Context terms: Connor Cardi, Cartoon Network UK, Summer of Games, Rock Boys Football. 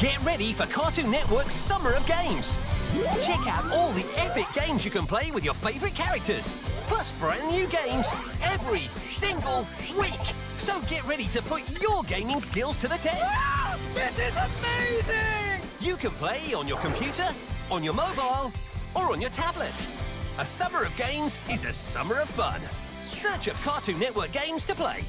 Get ready for Cartoon Network's Summer of Games. Check out all the epic games you can play with your favourite characters, plus brand new games every single week. So get ready to put your gaming skills to the test. Wow, this is amazing! You can play on your computer, on your mobile, or on your tablet. A Summer of Games is a summer of fun. Search up Cartoon Network games to play.